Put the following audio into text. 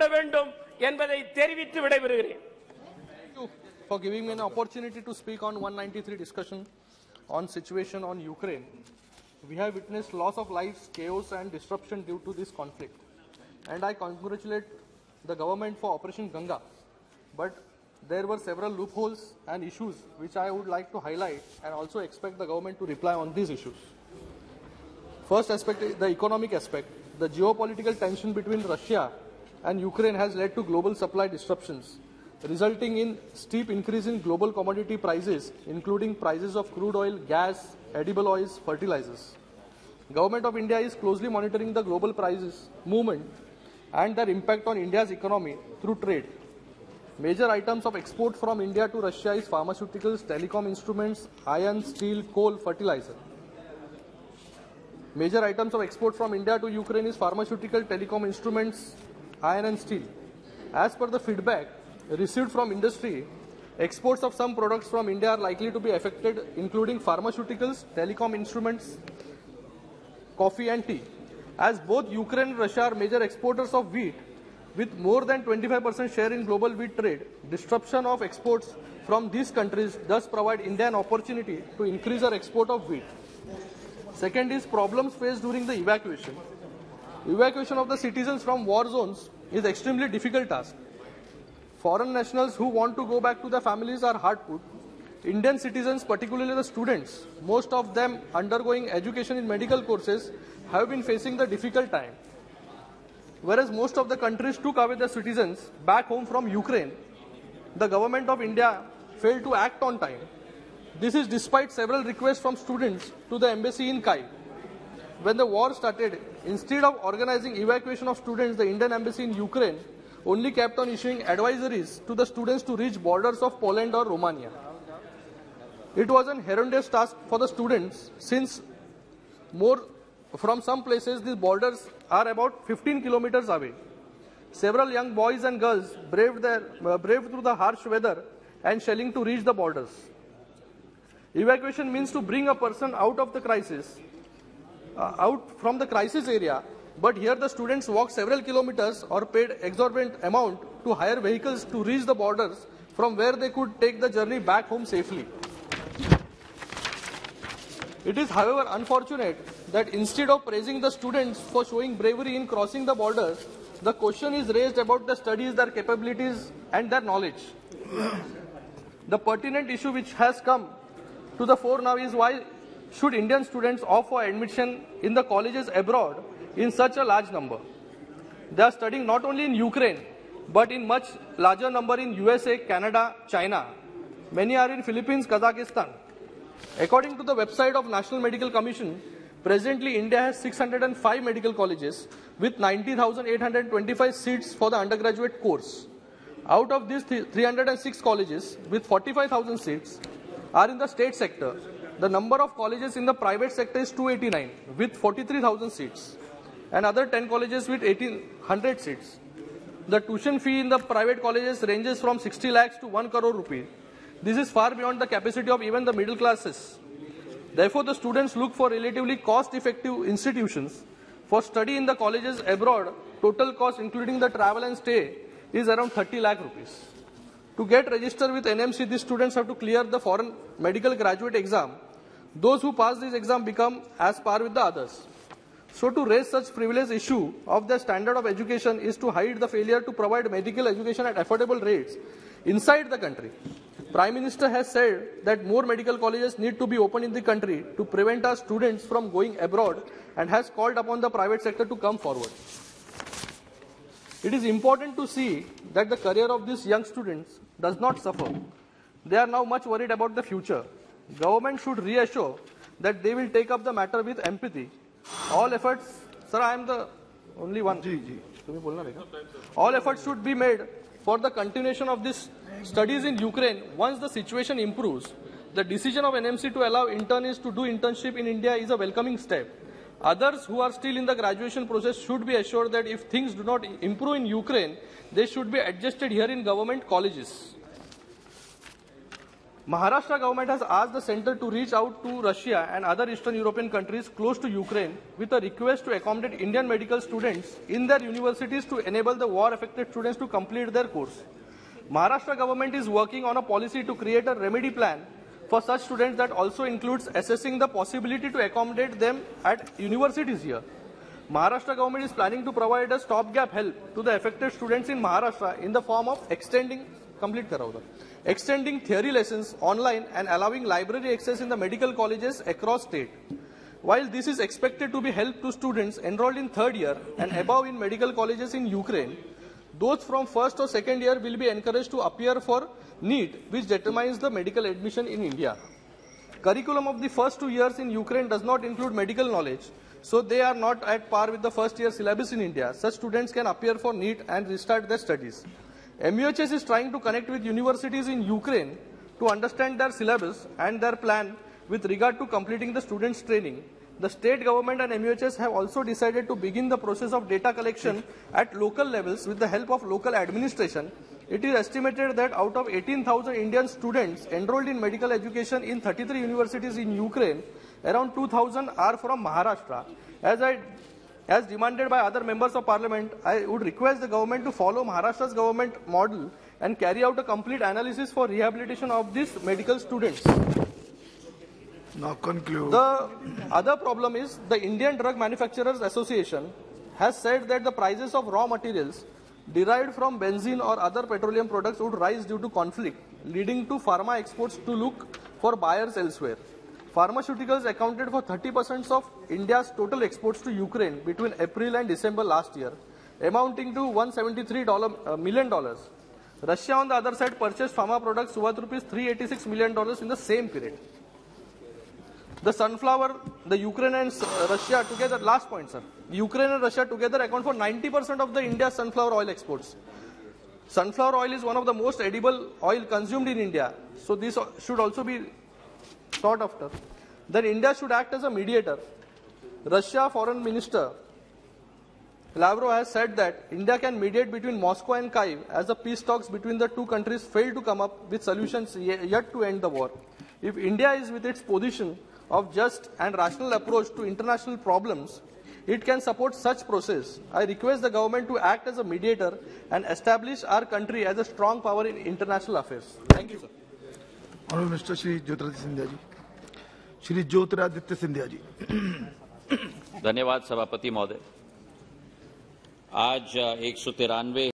கைவிட வேண்டும் என்பதை தெரிவித்து விடைபெறுகிறேன். For giving me an opportunity to speak on 193 discussion on situation on Ukraine. We have witnessed loss of lives, chaos and disruption due to this conflict. And I congratulate the government for Operation Ganga. But there were several loopholes and issues which I would like to highlight and also expect the government to reply on these issues. First aspect is the economic aspect. The geopolitical tension between Russia and Ukraine has led to global supply disruptions, resulting in steep increase in global commodity prices, including prices of crude oil, gas, edible oils, fertilizers. Government of India is closely monitoring the global prices movement and their impact on India's economy through trade. Major items of export from India to Russia is pharmaceuticals, telecom instruments, iron, steel, coal, fertilizer. Major items of export from India to Ukraine is pharmaceutical, telecom instruments, iron and steel. As per the feedback received from industry, exports of some products from India are likely to be affected, including pharmaceuticals, telecom instruments, coffee and tea. As both Ukraine and Russia are major exporters of wheat, with more than 25% share in global wheat trade, disruption of exports from these countries does provide India an opportunity to increase our export of wheat. Second is problems faced during the evacuation. Evacuation of the citizens from war zones is extremely difficult task. Foreign nationals who want to go back to their families are hard put. Indian citizens, particularly the students, most of them undergoing education in medical courses, have been facing the difficult time. Whereas most of the countries took away their citizens back home from Ukraine, the government of India failed to act on time. This is despite several requests from students to the embassy in Kyiv. When the war started, instead of organizing evacuation of students, the Indian embassy in Ukraine only kept on issuing advisories to the students to reach borders of Poland or Romania. It was an horrendous task for the students, since more from some places these borders are about 15 kilometers away. Several young boys and girls braved through the harsh weather and shelling to reach the borders. Evacuation means to bring a person out from the crisis area, but here the students walked several kilometers or paid exorbitant amount to hire vehicles to reach the borders from where they could take the journey back home safely. It is, however, unfortunate that instead of praising the students for showing bravery in crossing the borders, the question is raised about their studies, their capabilities and their knowledge. The pertinent issue which has come to the fore now is why should Indian students opt for admission in the colleges abroad in such a large number? They are studying not only in Ukraine, but in much larger number in USA, Canada, China. Many are in Philippines, Kazakhstan. According to the website of National Medical Commission, presently India has 605 medical colleges with 90,825 seats for the undergraduate course. Out of these, 306 colleges with 45,000 seats are in the state sector. The number of colleges in the private sector is 289 with 43,000 seats and other 10 colleges with 1,800 seats. The tuition fee in the private colleges ranges from 60 lakhs to 1 crore rupees. This is far beyond the capacity of even the middle classes. Therefore, the students look for relatively cost-effective institutions. For study in the colleges abroad, total cost including the travel and stay is around 30 lakh rupees. To get registered with NMC, these students have to clear the Foreign Medical Graduate exam. Those who pass this exam become as par with the others. So to raise such privilege issue of the standard of education is to hide the failure to provide medical education at affordable rates inside the country. Prime Minister has said that more medical colleges need to be opened in the country to prevent our students from going abroad and has called upon the private sector to come forward. It is important to see that the career of these young students does not suffer. They are now much worried about the future. Government should reassure that they will take up the matter with empathy. All efforts, sir, I am the only one. All efforts should be made for the continuation of this studies in Ukraine once the situation improves. The decision of NMC to allow interns to do internship in India is a welcoming step. Others who are still in the graduation process should be assured that if things do not improve in Ukraine, they should be adjusted here in government colleges. Maharashtra government has asked the center to reach out to Russia and other Eastern European countries close to Ukraine with a request to accommodate Indian medical students in their universities to enable the war-affected students to complete their course. Maharashtra government is working on a policy to create a remedy plan for such students that also includes assessing the possibility to accommodate them at universities here. Maharashtra government is planning to provide a stopgap help to the affected students in Maharashtra in the form of extending theory lessons online and allowing library access in the medical colleges across state. While this is expected to be help to students enrolled in third year and above in medical colleges in Ukraine, those from first or second year will be encouraged to appear for NEET, which determines the medical admission in India. Curriculum of the first 2 years in Ukraine does not include medical knowledge, so they are not at par with the first year syllabus in India. Such students can appear for NEET and restart their studies. MUHS is trying to connect with universities in Ukraine to understand their syllabus and their plan with regard to completing the students' training. The state government and MUHS have also decided to begin the process of data collection at local levels with the help of local administration. It is estimated that out of 18,000 Indian students enrolled in medical education in 33 universities in Ukraine, around 2,000 are from Maharashtra. As demanded by other members of parliament, I would request the government to follow Maharashtra's government model and carry out a complete analysis for rehabilitation of these medical students. Now conclude. The other problem is the Indian Drug Manufacturers Association has said that the prices of raw materials derived from benzene or other petroleum products would rise due to conflict, leading to pharma exports to look for buyers elsewhere. Pharmaceuticals accounted for 30% of India's total exports to Ukraine between April and December last year, amounting to $173 million. Russia, on the other side, purchased pharma products worth $386 million in the same period. The sunflower, the Ukraine and Russia together, last point, sir. Ukraine and Russia together account for 90% of the India's sunflower oil exports. Sunflower oil is one of the most edible oil consumed in India, so this should also be sought after. Then India should act as a mediator. Russia Foreign Minister Lavrov has said that India can mediate between Moscow and Kyiv as the peace talks between the two countries failed to come up with solutions yet to end the war. If India is with its position of just and rational approach to international problems, it can support such process. I request the government to act as a mediator and establish our country as a strong power in international affairs. Thank you, sir. Honorable Mr. Shri Jyotiraditya Sindhya ji. धन्यवाद सभापति महोदय. आज 193